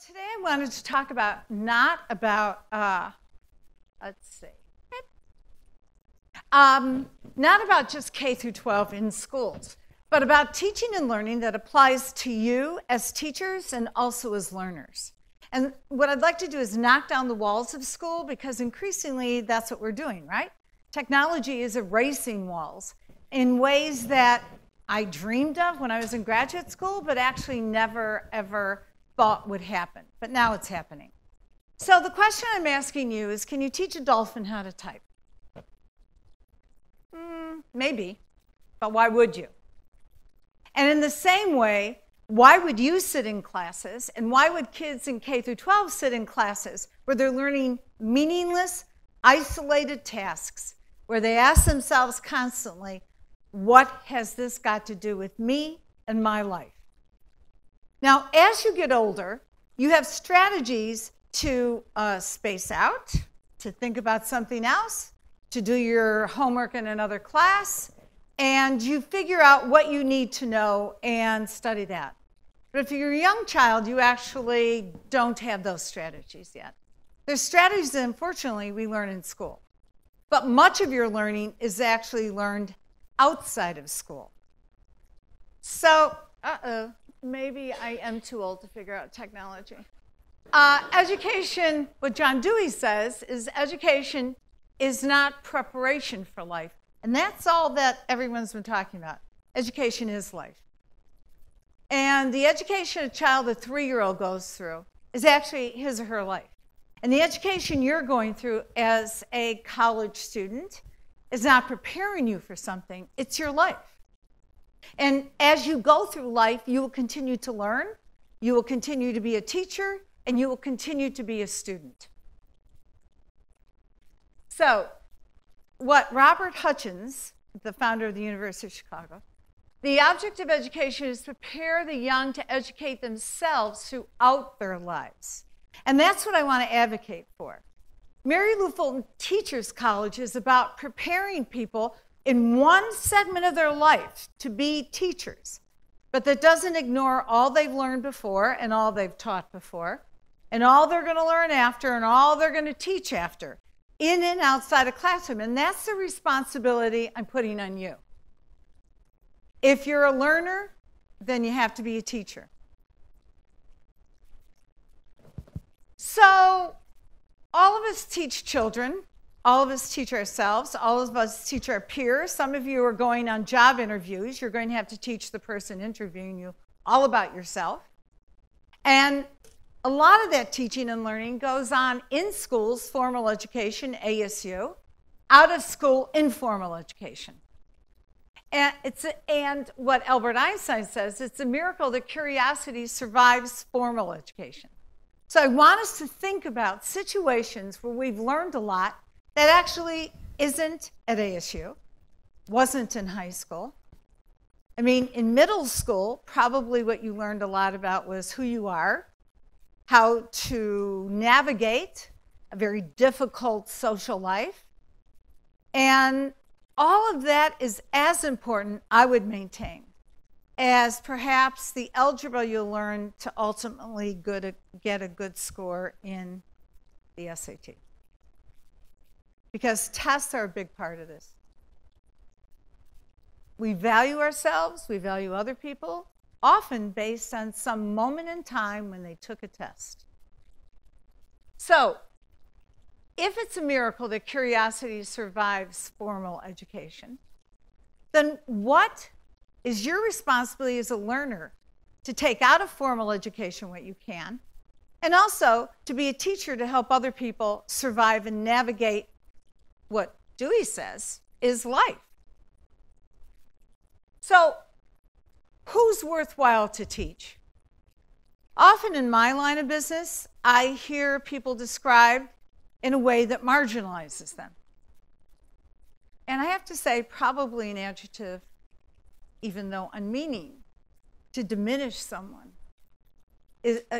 today I wanted to talk about, not about just K through 12 in schools, but about teaching and learning that applies to you as teachers and also as learners. And what I'd like to do is knock down the walls of school, because increasingly that's what we're doing, right? Technology is erasing walls in ways that I dreamed of when I was in graduate school, but actually never, ever thought would happen. But now it's happening. So the question I'm asking you is, can you teach a dolphin how to type? Maybe, but why would you? And in the same way, why would you sit in classes, and why would kids in K through 12 sit in classes where they're learning meaningless, isolated tasks, where they ask themselves constantly, what has this got to do with me and my life? Now, as you get older, you have strategies to space out, to think about something else, to do your homework in another class, and you figure out what you need to know and study that. But if you're a young child, you actually don't have those strategies yet. There's strategies that, unfortunately, we learn in school. But much of your learning is actually learned outside of school. So, maybe I am too old to figure out technology. Education, what John Dewey says, is education is not preparation for life. And that's all that everyone's been talking about. Education is life. And the education a child, a 3-year-old, goes through is actually his or her life. And the education you're going through as a college student is not preparing you for something, it's your life. And as you go through life, you will continue to learn, you will continue to be a teacher, and you will continue to be a student. So what Robert Hutchins, the founder of the University of Chicago, the object of education is to prepare the young to educate themselves throughout their lives. And that's what I want to advocate for. Mary Lou Fulton Teachers College is about preparing people in one segment of their life to be teachers, but that doesn't ignore all they've learned before and all they've taught before and all they're going to learn after and all they're going to teach after, in and outside a classroom. And that's the responsibility I'm putting on you. If you're a learner, then you have to be a teacher. So all of us teach children, all of us teach ourselves, all of us teach our peers. Some of you are going on job interviews. You're going to have to teach the person interviewing you all about yourself. And a lot of that teaching and learning goes on in schools, formal education, ASU, out of school, informal education. And, what Albert Einstein says, it's a miracle that curiosity survives formal education. So I want us to think about situations where we've learned a lot that actually isn't at ASU, wasn't in high school. I mean, in middle school, probably what you learned a lot about was who you are, how to navigate a very difficult social life. And all of that is as important, I would maintain, as perhaps the algebra you'll learn to ultimately get a good score in the SAT. Because tests are a big part of this. We value ourselves, we value other people, often based on some moment in time when they took a test. So, if it's a miracle that curiosity survives formal education, then what is your responsibility as a learner to take out of formal education what you can, and also to be a teacher to help other people survive and navigate what Dewey says is life. So who's worthwhile to teach? Often in my line of business, I hear people described in a way that marginalizes them. And I have to say, probably an adjective, even though unmeaning, to diminish someone.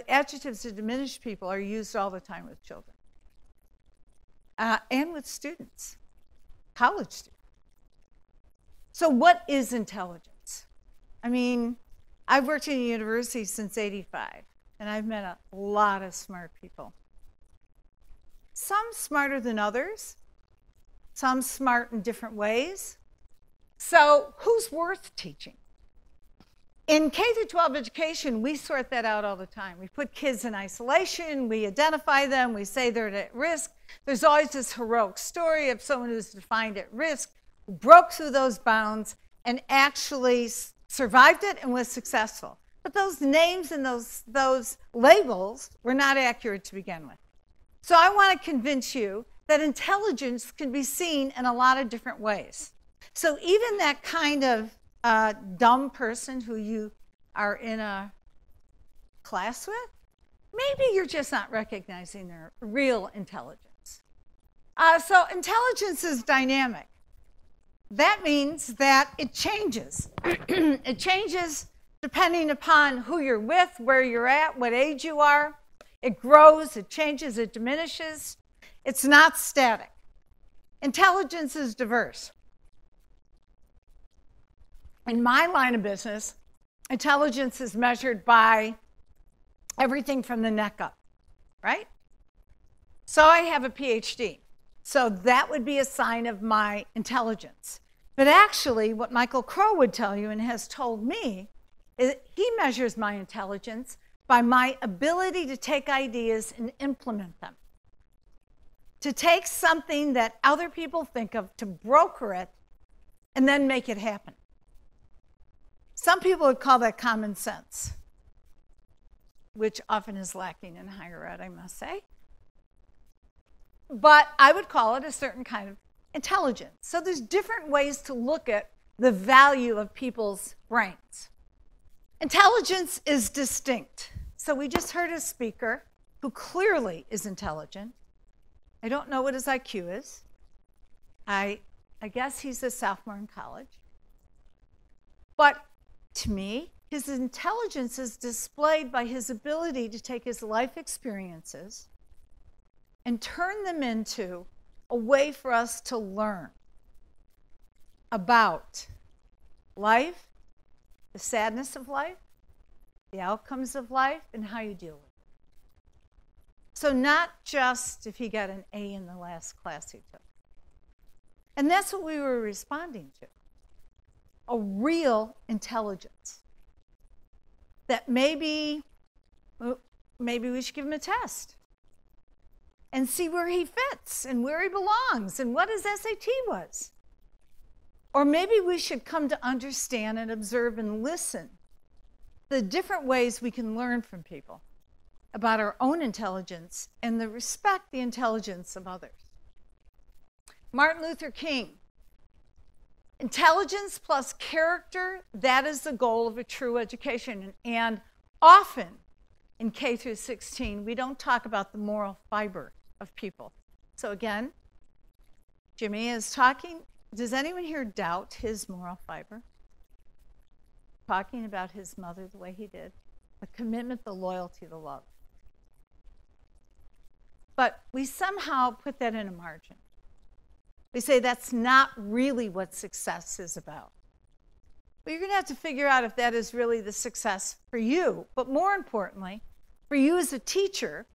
Adjectives to diminish people are used all the time with children and with students, college students. So what is intelligence? I mean, I've worked in a university since '85. And I've met a lot of smart people. Some smarter than others. Some smart in different ways. So who's worth teaching? In K-12 education, we sort that out all the time. We put kids in isolation, we identify them, we say they're at risk. There's always this heroic story of someone who's defined at risk, who broke through those bounds and actually survived it and was successful. But those names and those labels were not accurate to begin with. So I want to convince you that intelligence can be seen in a lot of different ways. So even that kind of dumb person who you are in a class with, maybe you're just not recognizing their real intelligence. So intelligence is dynamic. That means that it changes. It changes depending upon who you're with, where you're at, what age you are. It grows, it changes, it diminishes. It's not static. Intelligence is diverse. In my line of business, intelligence is measured by everything from the neck up, right? So I have a PhD. So that would be a sign of my intelligence. But actually, what Michael Crow would tell you and has told me is he measures my intelligence by my ability to take ideas and implement them. To take something that other people think of, to broker it, and then make it happen. Some people would call that common sense, which often is lacking in higher ed, I must say. But I would call it a certain kind of intelligence. So there's different ways to look at the value of people's brains. Intelligence is distinct. So we just heard a speaker who clearly is intelligent. I don't know what his IQ is. I guess he's a sophomore in college. But to me, his intelligence is displayed by his ability to take his life experiences and turn them into a way for us to learn about life, the sadness of life, the outcomes of life, and how you deal with it. So not just if he got an A in the last class he took. And that's what we were responding to. A real intelligence that maybe we should give him a test and see where he fits and where he belongs and what his SAT was. Or maybe we should come to understand and observe and listen the different ways we can learn from people about our own intelligence and the respect the intelligence of others. Martin Luther King. Intelligence plus character, that is the goal of a true education. And often in K through 16, we don't talk about the moral fiber of people. So again, Jimmy is talking. Does anyone here doubt his moral fiber? Talking about his mother the way he did. The commitment, the loyalty, the love. But we somehow put that in a margin. We say that's not really what success is about. Well, you're going to have to figure out if that is really the success for you, but more importantly, for you as a teacher,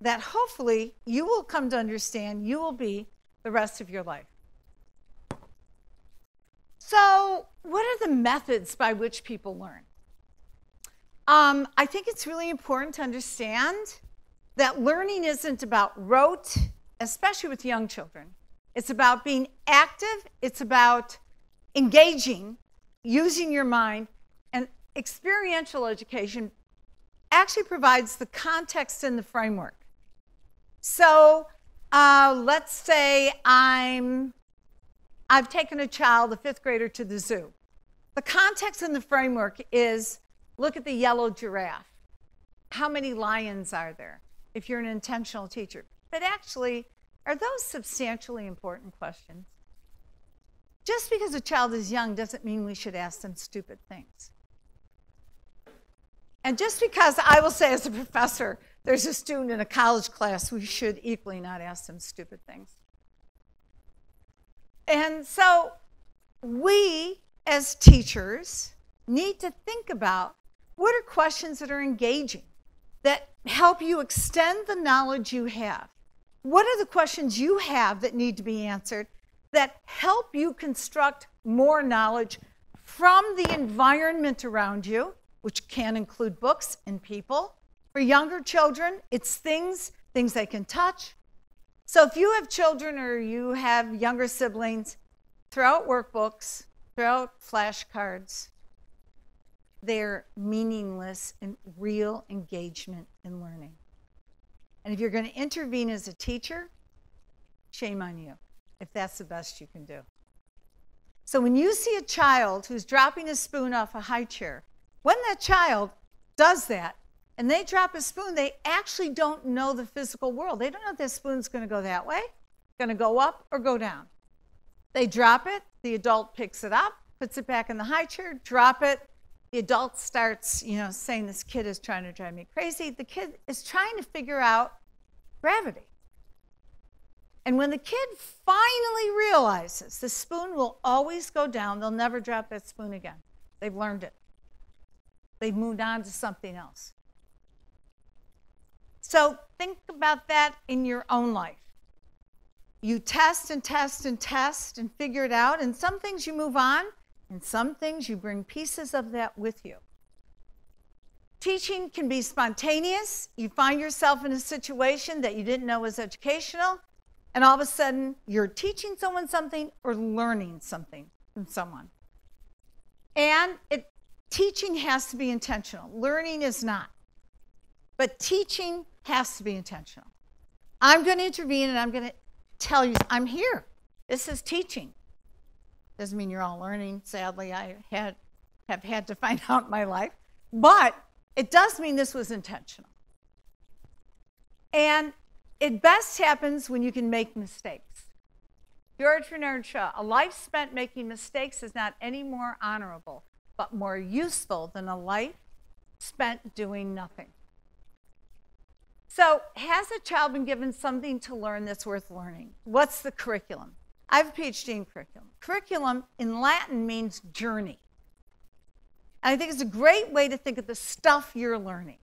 that hopefully you will come to understand you will be the rest of your life. So what are the methods by which people learn? I think it's really important to understand that learning isn't about rote, especially with young children. It's about being active, it's about engaging, using your mind, and experiential education actually provides the context and the framework. So let's say I've taken a child, a fifth grader, to the zoo. The context and the framework is, look at the yellow giraffe. How many lions are there if you're an intentional teacher? But actually, are those substantially important questions? Just because a child is young doesn't mean we should ask them stupid things. And just because I will say as a professor, there's a student in a college class, we should equally not ask them stupid things. And so we, as teachers, need to think about what are questions that are engaging, that help you extend the knowledge you have. What are the questions you have that need to be answered that help you construct more knowledge from the environment around you, which can include books and people? For younger children, it's things they can touch. So if you have children or you have younger siblings, throw out workbooks, throw out flashcards. They're meaningless in real engagement in learning. And if you're going to intervene as a teacher, shame on you, if that's the best you can do. So when you see a child who's dropping a spoon off a high chair, when that child does that and they drop a spoon, they actually don't know the physical world. They don't know if that spoon's going to go that way, going to go up or go down. They drop it, the adult picks it up, puts it back in the high chair, drop it. The adult starts, saying, this kid is trying to drive me crazy. The kid is trying to figure out gravity. And when the kid finally realizes the spoon will always go down, they'll never drop that spoon again. They've learned it. They've moved on to something else. So think about that in your own life. You test and test and test and figure it out, and some things you move on, and some things you bring pieces of that with you. Teaching can be spontaneous. You find yourself in a situation that you didn't know was educational, and all of a sudden you're teaching someone something or learning something from someone. And teaching has to be intentional. Learning is not. But teaching has to be intentional. I'm going to intervene and I'm going to tell you, I'm here. This is teaching. Doesn't mean you're all learning. Sadly, I have had to find out in my life. But it does mean this was intentional. And it best happens when you can make mistakes. George Bernard Shaw, a life spent making mistakes is not any more honorable, but more useful than a life spent doing nothing. So has a child been given something to learn that's worth learning? What's the curriculum? I have a PhD in curriculum. Curriculum in Latin means journey. And I think it's a great way to think of the stuff you're learning.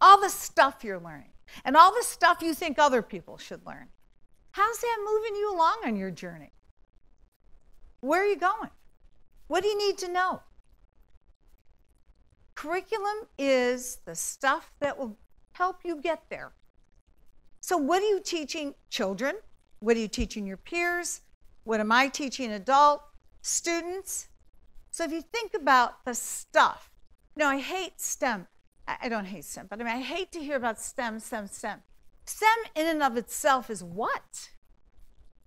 All the stuff you're learning. And all the stuff you think other people should learn. How's that moving you along on your journey? Where are you going? What do you need to know? Curriculum is the stuff that will help you get there. So what are you teaching children? What are you teaching your peers? What am I teaching adult students? So if you think about the stuff, I hate STEM. I don't hate STEM, but I hate to hear about STEM. STEM in and of itself is what?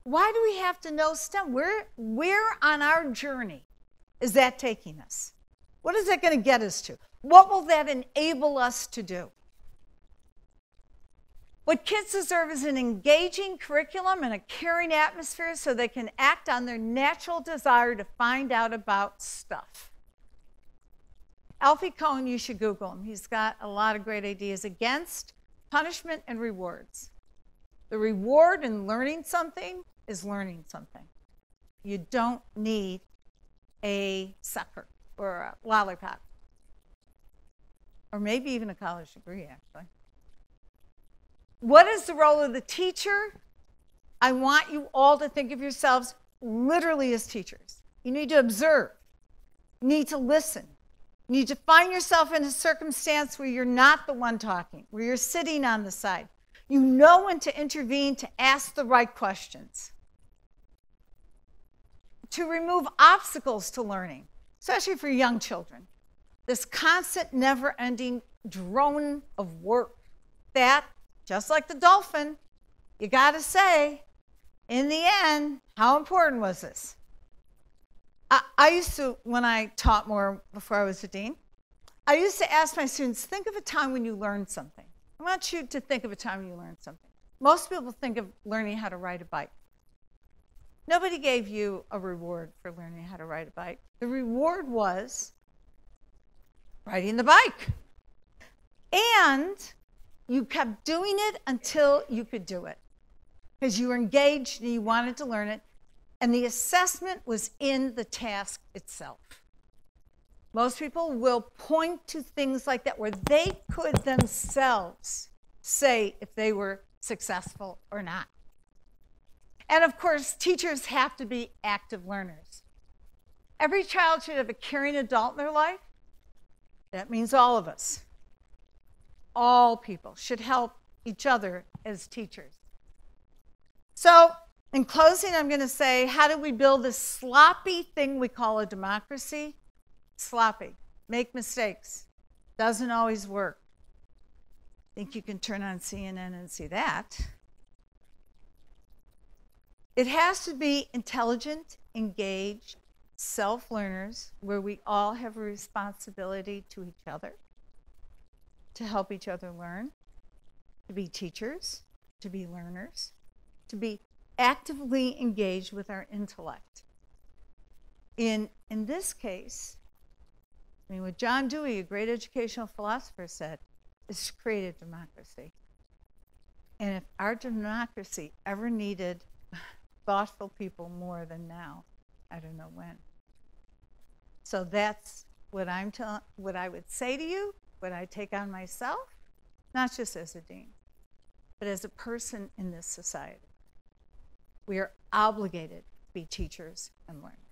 Why do we have to know STEM? Where on our journey is that taking us? What is that going to get us to? What will that enable us to do? What kids deserve is an engaging curriculum and a caring atmosphere so they can act on their natural desire to find out about stuff. Alfie Kohn, you should Google him. He's got a lot of great ideas against punishment and rewards. The reward in learning something is learning something. You don't need a sucker or a lollipop, or maybe even a college degree, actually. What is the role of the teacher? I want you all to think of yourselves literally as teachers. You need to observe. You need to listen. You need to find yourself in a circumstance where you're not the one talking, where you're sitting on the side. You know when to intervene, to ask the right questions. To remove obstacles to learning, especially for young children. This constant, never-ending drone of work that, just like the dolphin, you got to say, in the end, how important was this? I used to, when I taught more before I was a dean, I used to ask my students, think of a time when you learned something. I want you to think of a time when you learned something. Most people think of learning how to ride a bike. Nobody gave you a reward for learning how to ride a bike. The reward was riding the bike. And you kept doing it until you could do it, because you were engaged and you wanted to learn it, and the assessment was in the task itself. Most people will point to things like that where they could themselves say if they were successful or not. And of course, teachers have to be active learners. Every child should have a caring adult in their life. That means all of us. All people should help each other as teachers. So, in closing, I'm going to say, how do we build this sloppy thing we call a democracy? Sloppy. Make mistakes. Doesn't always work. I think you can turn on CNN and see that. It has to be intelligent, engaged, self-learners, where we all have a responsibility to each other, to help each other learn, to be teachers, to be learners, to be actively engaged with our intellect. In this case, I mean, what John Dewey, a great educational philosopher, said is to create a democracy. And if our democracy ever needed thoughtful people more than now, I don't know when. So that's what I would say to you, what I take on myself, not just as a dean, but as a person in this society. We are obligated to be teachers and learners.